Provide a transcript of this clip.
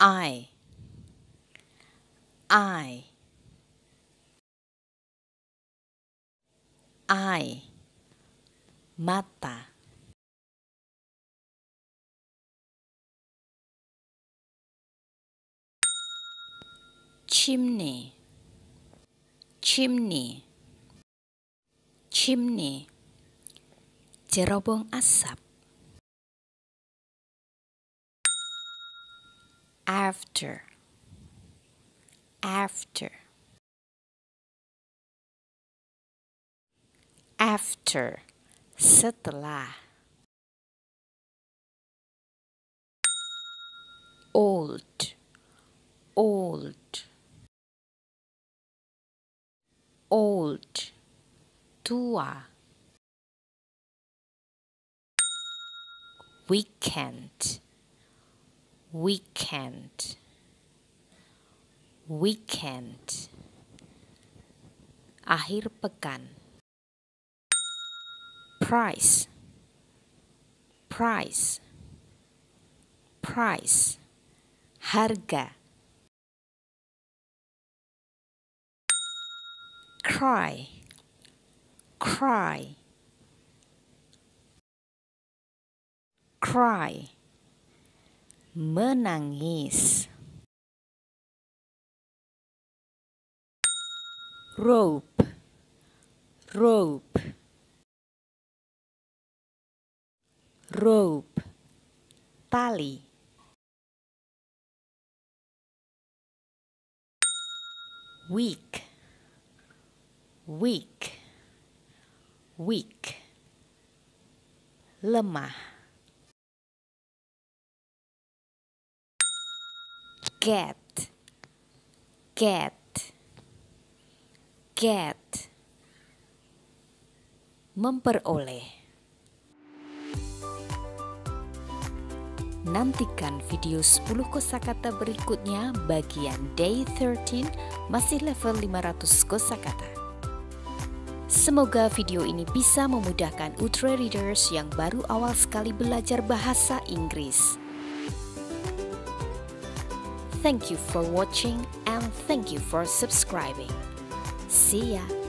I, mata, chimney, chimney, chimney, cerobong asap, after, after, after, setelah, old, old, old, tua, weekend, weekend, weekend, akhir pekan, price, price, price, harga, cry, cry, cry, menangis, rope, rope, rope, tali, week, week, week, lemah, get, get, get, memperoleh. Nantikan video 10 kosakata berikutnya bagian Day 13 masih level 500 kosakata. Semoga video ini bisa memudahkan Utre Readers yang baru awal sekali belajar bahasa Inggris. Thank you for watching and thank you for subscribing. See ya!